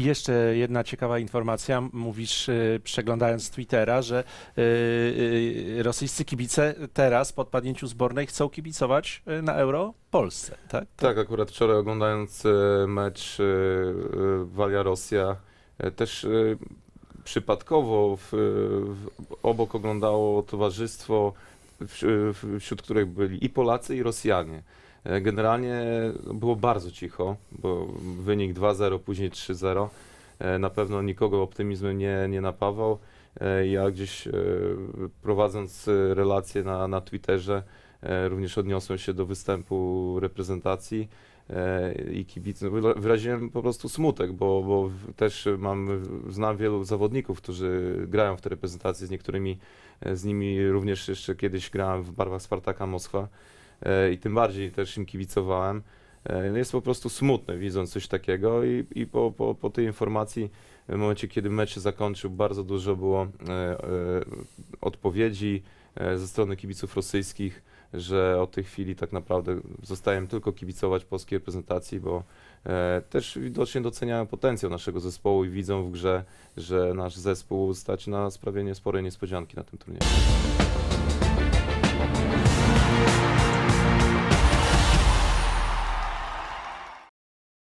I jeszcze jedna ciekawa informacja. Mówisz, przeglądając Twittera, że rosyjscy kibice teraz po padnięciu zbornej chcą kibicować na Euro Polsce, tak? Tak, akurat wczoraj oglądając mecz Walia-Rosja, też przypadkowo obok oglądało towarzystwo, wśród których byli i Polacy, i Rosjanie. Generalnie było bardzo cicho, bo wynik 2-0, później 3-0 na pewno nikogo optymizmem nie napawał. Ja gdzieś prowadząc relacje na Twitterze również odniosłem się do występu reprezentacji i kibiców. Wyraziłem po prostu smutek, bo też znam wielu zawodników, którzy grają w tej reprezentacji, z niektórymi z nimi również jeszcze kiedyś grałem w barwach Spartaka Moskwa. I tym bardziej też im kibicowałem. Jest po prostu smutne, widząc coś takiego i po tej informacji, w momencie kiedy mecz się zakończył, bardzo dużo było odpowiedzi ze strony kibiców rosyjskich, że od tej chwili tak naprawdę zostają tylko kibicować polskiej reprezentacji, bo też widocznie doceniają potencjał naszego zespołu i widzą w grze, że nasz zespół stać na sprawienie sporej niespodzianki na tym turnieju.